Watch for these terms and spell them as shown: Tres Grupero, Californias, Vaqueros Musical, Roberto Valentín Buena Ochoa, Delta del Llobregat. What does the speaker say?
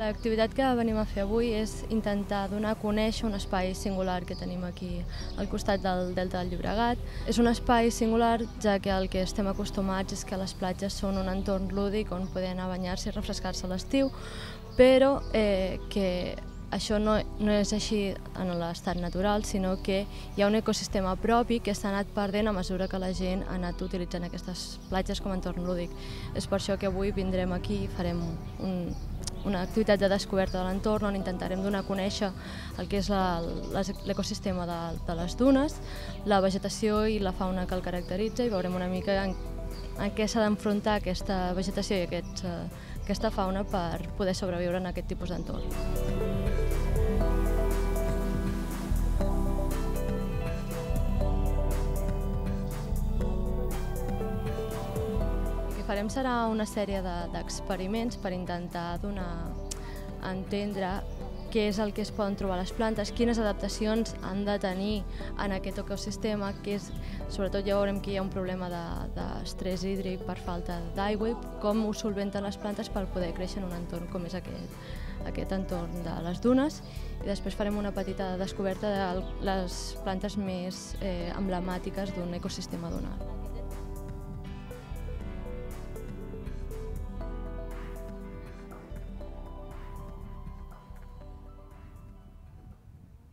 L'activitat que venim a fer avui és intentar donar a conèixer un espai singular que tenim aquí al costat del Delta del Llobregat. És un espai singular, ja que el que estem acostumats és que les platges són un entorn lúdic on poder anar a banyar-se i refrescar-se a l'estiu, però que això no és així en l'estat natural, sinó que hi ha un ecosistema propi que s'ha anat perdent a mesura que la gent ha anat utilitzant aquestes platges com a entorn lúdic. És per això que avui vindrem aquí i farem una activitat de descoberta de l'entorn on intentarem donar a conèixer el que és l'ecosistema de les dunes, la vegetació i la fauna que el caracteritza, i veurem una mica en què s'ha d'enfrontar aquesta vegetació i aquesta fauna per poder sobreviure en aquest tipus d'entorn. El que farem serà una sèrie d'experiments per intentar donar a entendre què és el que es poden trobar les plantes, quines adaptacions han de tenir en aquest ecosistema, sobretot ja veurem que hi ha un problema d'estrès hídric per falta d'aigua i com ho solventen les plantes per poder créixer en un entorn com és aquest entorn de les dunes. I després farem una petita descoberta de les plantes més emblemàtiques d'un ecosistema dunar.